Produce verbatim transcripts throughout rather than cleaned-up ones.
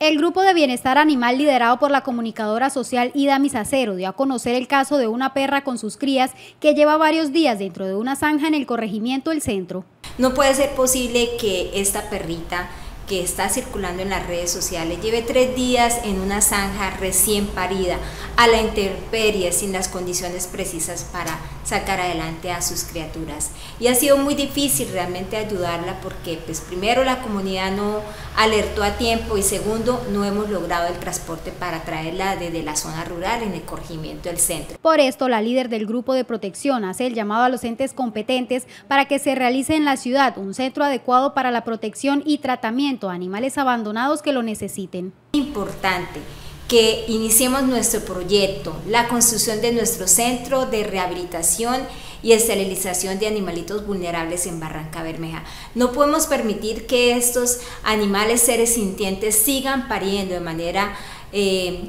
El Grupo de Bienestar Animal liderado por la comunicadora social Ida Misacero dio a conocer el caso de una perra con sus crías que lleva varios días dentro de una zanja en el corregimiento El Centro. No puede ser posible que esta perrita que está circulando en las redes sociales lleve tres días en una zanja recién parida, a la intemperie, sin las condiciones precisas para sacar adelante a sus criaturas. Y ha sido muy difícil realmente ayudarla porque, pues, primero, la comunidad no alertó a tiempo y, segundo, no hemos logrado el transporte para traerla desde la zona rural en el corregimiento del centro. Por esto, la líder del grupo de protección hace el llamado a los entes competentes para que se realice en la ciudad un centro adecuado para la protección y tratamiento a animales abandonados que lo necesiten. Importante que iniciemos nuestro proyecto, la construcción de nuestro centro de rehabilitación y esterilización de animalitos vulnerables en Barrancabermeja. No podemos permitir que estos animales seres sintientes sigan pariendo de manera eh,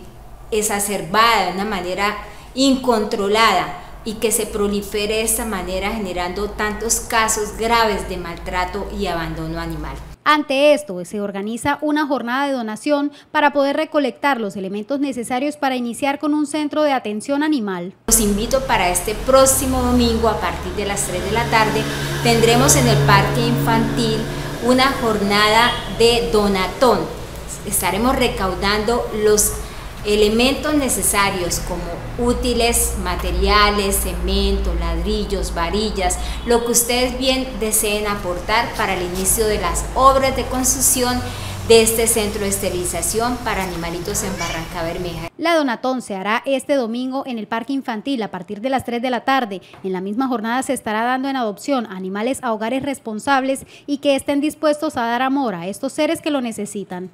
exacerbada, de una manera incontrolada, y que se prolifere de esta manera generando tantos casos graves de maltrato y abandono animal. Ante esto, se organiza una jornada de donación para poder recolectar los elementos necesarios para iniciar con un centro de atención animal. Los invito para este próximo domingo a partir de las tres de la tarde. Tendremos en el parque infantil una jornada de donatón. Estaremos recaudando los elementos necesarios como útiles, materiales, cemento, ladrillos, varillas, lo que ustedes bien deseen aportar para el inicio de las obras de construcción de este centro de esterilización para animalitos en Barrancabermeja. La donatón se hará este domingo en el parque infantil a partir de las tres de la tarde. En la misma jornada se estará dando en adopción animales a hogares responsables y que estén dispuestos a dar amor a estos seres que lo necesitan.